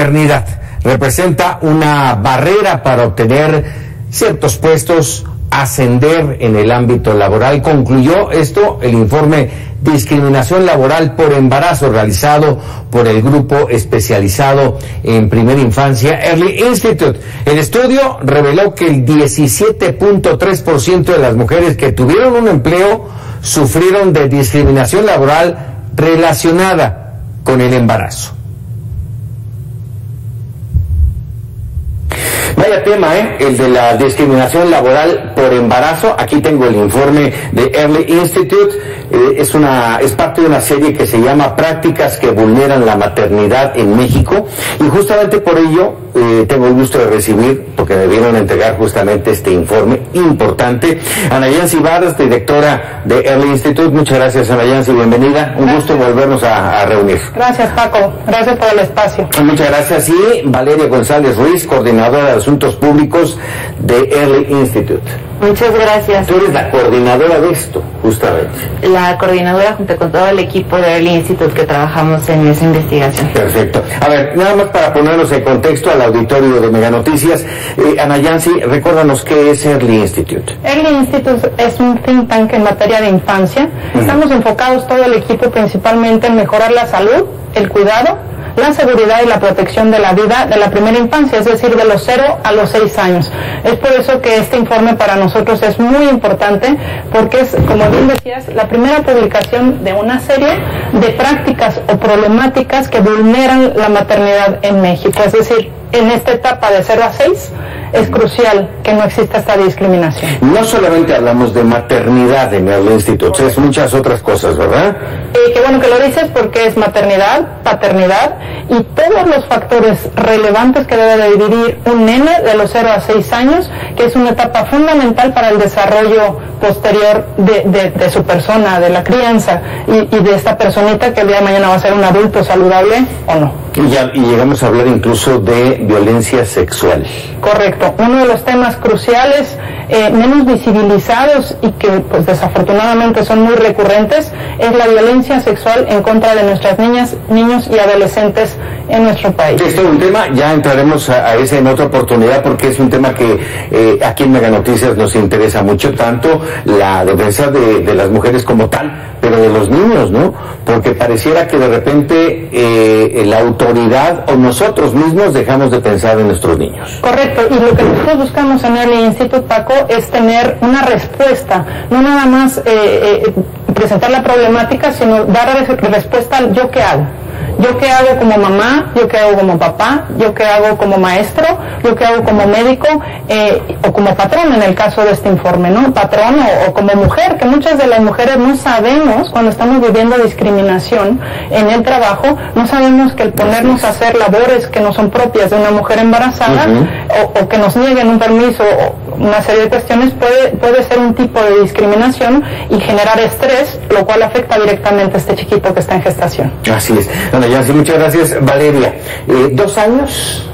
maternidad representa una barrera para obtener ciertos puestos, ascender en el ámbito laboral. Concluyó esto el informe Discriminación Laboral por Embarazo, realizado por el grupo especializado en primera infancia Early Institute. El estudio reveló que el 17.3% de las mujeres que tuvieron un empleo sufrieron de discriminación laboral relacionada con el embarazo. Vaya tema, ¿eh? El de la discriminación laboral por embarazo. Aquí tengo el informe de Early Institute. Es parte de una serie que se llama Prácticas que vulneran la maternidad en México. Y justamente por ello tengo el gusto de recibir, porque me vinieron a entregar justamente este informe importante, Ana Yancy Vadas, directora de Early Institute. Muchas gracias, Ana Yancy, bienvenida. Un gusto volvernos a reunir. Gracias, Paco. Gracias por el espacio. Muchas gracias. Y Valeria González Ruiz, coordinadora de Asuntos Públicos de Early Institute. Muchas gracias. Tú eres la coordinadora de esto, justamente. La coordinadora junto con todo el equipo de Early Institute que trabajamos en esa investigación. Perfecto. A ver, nada más para ponernos en contexto al auditorio de Meganoticias, Ana Yancy, recuérdanos qué es Early Institute. Early Institute es un think tank en materia de infancia. Estamos enfocados todo el equipo principalmente en mejorar la salud, el cuidado, la seguridad y la protección de la vida de la primera infancia, es decir, de los 0 a los 6 años. Es por eso que este informe para nosotros es muy importante, porque es, como bien decías, la primera publicación de una serie de prácticas o problemáticas que vulneran la maternidad en México. Es decir, en esta etapa de 0 a 6 es crucial que no exista esta discriminación. No solamente hablamos de maternidad en el instituto, es muchas otras cosas, ¿verdad? Qué bueno que lo dices, porque es maternidad, paternidad y todos los factores relevantes que debe de vivir un nene de los 0 a 6 años, que es una etapa fundamental para el desarrollo posterior de su persona, de la crianza y de esta personita que el día de mañana va a ser un adulto saludable o no. Y llegamos a hablar incluso de violencia sexual. Correcto. Uno de los temas cruciales, menos visibilizados y que pues desafortunadamente son muy recurrentes, es la violencia sexual en contra de nuestras niñas, niños y adolescentes en nuestro país. Este es un tema, ya entraremos a ese en otra oportunidad, porque es un tema que aquí en Meganoticias nos interesa mucho, tanto la defensa de las mujeres como tal, pero de los niños, ¿no? Porque pareciera que de repente la autoridad o nosotros mismos dejamos de pensar en nuestros niños. Correcto, y lo que nosotros buscamos en el Instituto, Paco, es tener una respuesta, no nada más presentar la problemática, sino dar respuesta al yo qué hago. Yo qué hago como mamá, yo qué hago como papá, yo qué hago como maestro, yo qué hago como médico o como patrón en el caso de este informe, ¿no? Patrón o como mujer, que muchas de las mujeres no sabemos, cuando estamos viviendo discriminación en el trabajo, no sabemos que el ponernos a hacer labores que no son propias de una mujer embarazada o que nos nieguen un permiso o una serie de cuestiones puede ser un tipo de discriminación y generar estrés, lo cual afecta directamente a este chiquito que está en gestación. Así es. Ana Yancy, muchas gracias. Valeria, 2 años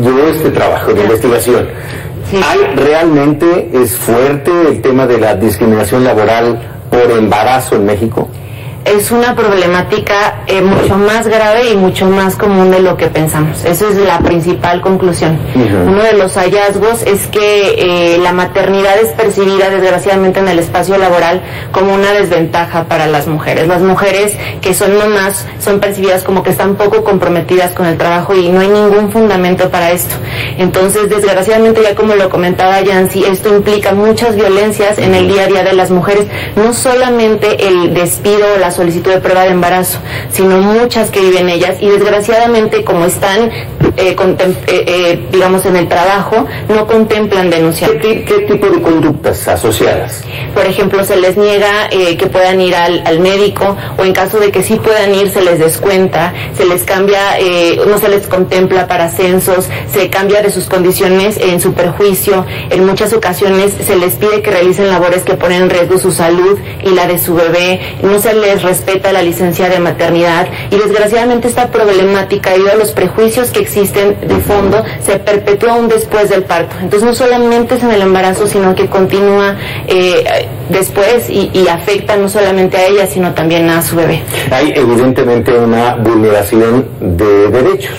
llevó este trabajo de investigación. Sí. ¿Realmente es fuerte el tema de la discriminación laboral por embarazo en México? Es una problemática mucho más grave y mucho más común de lo que pensamos. Esa es la principal conclusión. Uno de los hallazgos es que la maternidad es percibida desgraciadamente en el espacio laboral como una desventaja para las mujeres. Las mujeres que son mamás son percibidas como que están poco comprometidas con el trabajo y no hay ningún fundamento para esto. Entonces, desgraciadamente, ya como lo comentaba Yancy, esto implica muchas violencias en el día a día de las mujeres. No solamente el despido o la solicitud de prueba de embarazo, sino muchas que viven ellas y desgraciadamente como están, digamos, en el trabajo, no contemplan denunciar. ¿Qué tipo de conductas asociadas? Por ejemplo, se les niega que puedan ir al médico, o en caso de que sí puedan ir, se les descuenta, se les cambia, no se les contempla para ascensos, se cambia de sus condiciones en su perjuicio, en muchas ocasiones se les pide que realicen labores que ponen en riesgo su salud y la de su bebé, no se les respeta la licencia de maternidad y desgraciadamente esta problemática debido a los prejuicios que existen de fondo se perpetúa aún después del parto. Entonces no solamente es en el embarazo, sino que continúa después y afecta no solamente a ella, sino también a su bebé. Hay evidentemente una vulneración de derechos.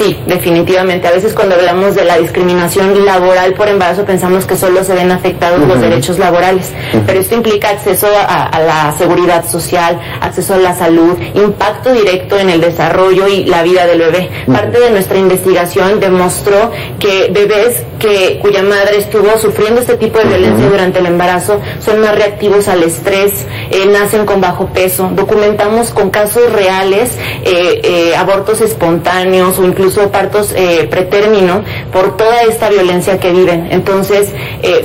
Sí, definitivamente. A veces cuando hablamos de la discriminación laboral por embarazo pensamos que solo se ven afectados los derechos laborales, pero esto implica acceso a la seguridad social, acceso a la salud, impacto directo en el desarrollo y la vida del bebé. Parte de nuestra investigación demostró que bebés cuya madre estuvo sufriendo este tipo de violencia durante el embarazo son más reactivos al estrés, nacen con bajo peso. Documentamos con casos reales abortos espontáneos o incluso partos pretérmino por toda esta violencia que viven. Entonces,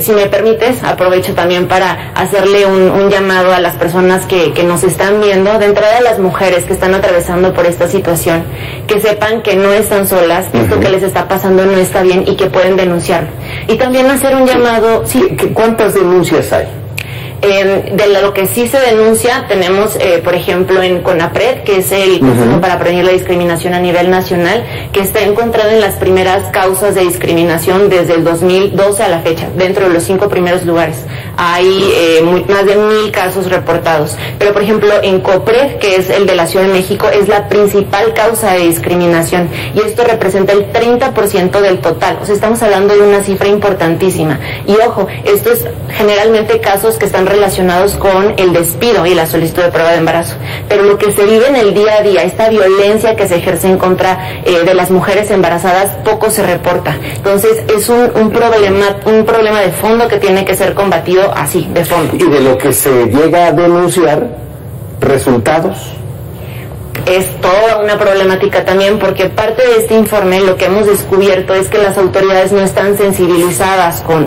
si me permites, aprovecho también para hacerle un llamado a las personas que nos están viendo, de entrada a las mujeres que están atravesando por esta situación, que sepan que no están solas, que esto que les está pasando no está bien y que pueden denunciarlo. Y también hacer un llamado... ¿Cuántas denuncias hay? De lo que sí se denuncia tenemos, por ejemplo, en CONAPRED, que es el Consejo para Prevenir la Discriminación a nivel nacional, que está encontrado en las primeras causas de discriminación desde el 2012 a la fecha, dentro de los 5 primeros lugares. Hay más de 1000 casos reportados. Pero, por ejemplo, en COPRED, que es el de la Ciudad de México, es la principal causa de discriminación, y esto representa el 30% del total. O sea, estamos hablando de una cifra importantísima. Y ojo, esto es generalmente casos que están relacionados con el despido y la solicitud de prueba de embarazo, pero lo que se vive en el día a día, esta violencia que se ejerce en contra de las mujeres embarazadas, poco se reporta. Entonces es un problema de fondo que tiene que ser combatido así, de fondo. Y de lo que se llega a denunciar, ¿resultados? Es toda una problemática también, porque parte de este informe lo que hemos descubierto es que las autoridades no están sensibilizadas con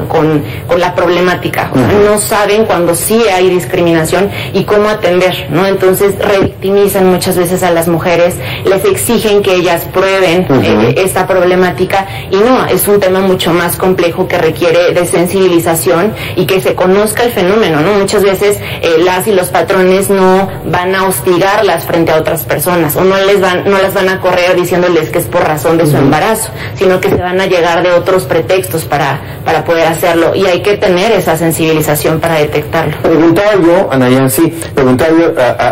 la problemática, o sea, no saben cuando sí hay discriminación y cómo atender, ¿no? Entonces revictimizan muchas veces a las mujeres, les exigen que ellas prueben esta problemática, y no, es un tema mucho más complejo que requiere de sensibilización y que se conozca el fenómeno, ¿no? Muchas veces las y los patrones no van a hostigarlas frente a otras personas, o no las van a correr diciéndoles que es por razón de su embarazo, sino que se van a llegar de otros pretextos para poder hacerlo, y hay que tener esa sensibilización para detectarlo. Preguntaba yo, Ana Yancy,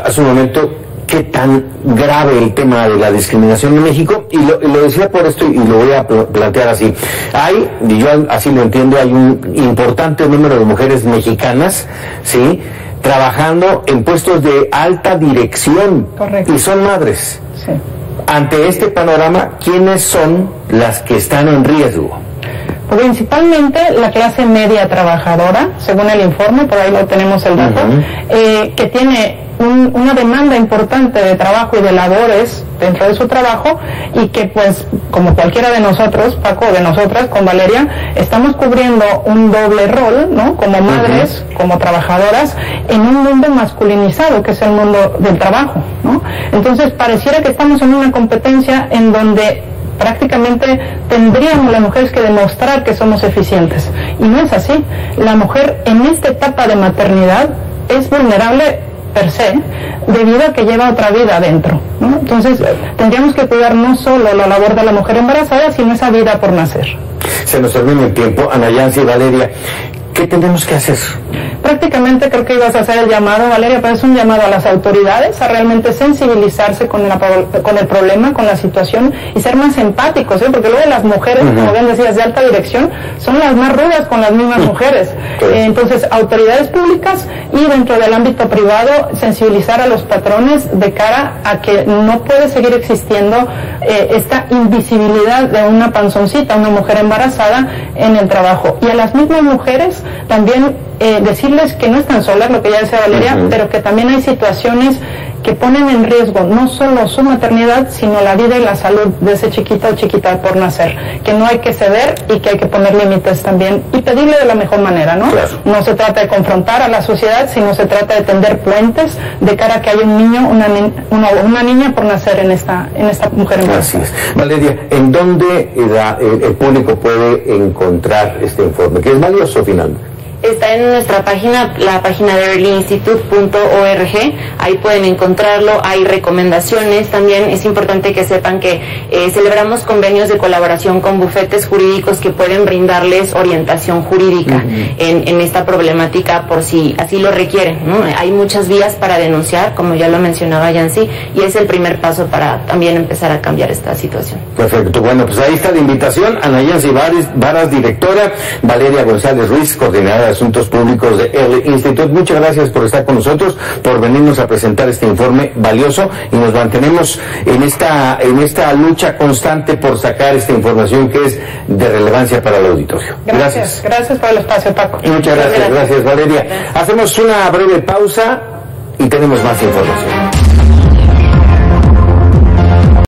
hace un momento, ¿qué tan grave el tema de la discriminación en México? Y lo decía por esto, y lo voy a plantear así. Hay, y yo así lo entiendo, hay un importante número de mujeres mexicanas, ¿sí?, trabajando en puestos de alta dirección. Correcto. Y son madres. Sí. Ante este panorama, ¿quiénes son las que están en riesgo? Principalmente la clase media trabajadora, según el informe, por ahí lo tenemos el dato, que tiene una demanda importante de trabajo y de labores dentro de su trabajo, y que pues como cualquiera de nosotros, Paco, de nosotras con Valeria, estamos cubriendo un doble rol, ¿no? Como madres, como trabajadoras, en un mundo masculinizado que es el mundo del trabajo, ¿no? Entonces pareciera que estamos en una competencia en donde prácticamente tendríamos las mujeres que demostrar que somos eficientes, y no es así. La mujer en esta etapa de maternidad es vulnerable per se, debido a que lleva otra vida adentro, ¿no? Entonces tendríamos que cuidar no solo la labor de la mujer embarazada, sino esa vida por nacer. Se nos termina el tiempo. Ana Yancy y Valeria, ¿qué tenemos que hacer? Prácticamente creo que ibas a hacer el llamado, Valeria, pero es un llamado a las autoridades a realmente sensibilizarse con el problema, con la situación, y ser más empáticos, ¿eh? Porque luego las mujeres, como bien decías, de alta dirección, son las más rudas con las mismas mujeres. Entonces, autoridades públicas y dentro del ámbito privado, sensibilizar a los patrones de cara a que no puede seguir existiendo esta invisibilidad de una panzoncita, una mujer embarazada en el trabajo. Y a las mismas mujeres también decirles que no están solas, lo que ya decía Valeria, pero que también hay situaciones que ponen en riesgo no solo su maternidad, sino la vida y la salud de ese chiquito o chiquita por nacer, que no hay que ceder y que hay que poner límites también y pedirle de la mejor manera, ¿no? Claro. No se trata de confrontar a la sociedad, sino se trata de tender puentes de cara a que haya un niño, una niña por nacer en esta mujer embarazada. Así es. Valeria, ¿en dónde el público puede encontrar este informe, que es valioso finalmente? está en nuestra página, la página de earlyinstitute.org. Ahí pueden encontrarlo, hay recomendaciones. También es importante que sepan que celebramos convenios de colaboración con bufetes jurídicos que pueden brindarles orientación jurídica en esta problemática por si así lo requieren, ¿no? Hay muchas vías para denunciar, como ya lo mencionaba Yancy, y es el primer paso para también empezar a cambiar esta situación. Perfecto, bueno, pues ahí está la invitación. Ana Yancy Vadas, directora; Valeria González Ruiz, coordinadora de Asuntos Públicos de Early Institute. Muchas gracias por estar con nosotros, por venirnos a presentar este informe valioso, y nos mantenemos en esta lucha constante por sacar esta información que es de relevancia para el auditorio. Gracias. Gracias por el espacio, Paco. Muchas gracias, gracias Valeria. Hacemos una breve pausa y tenemos más información.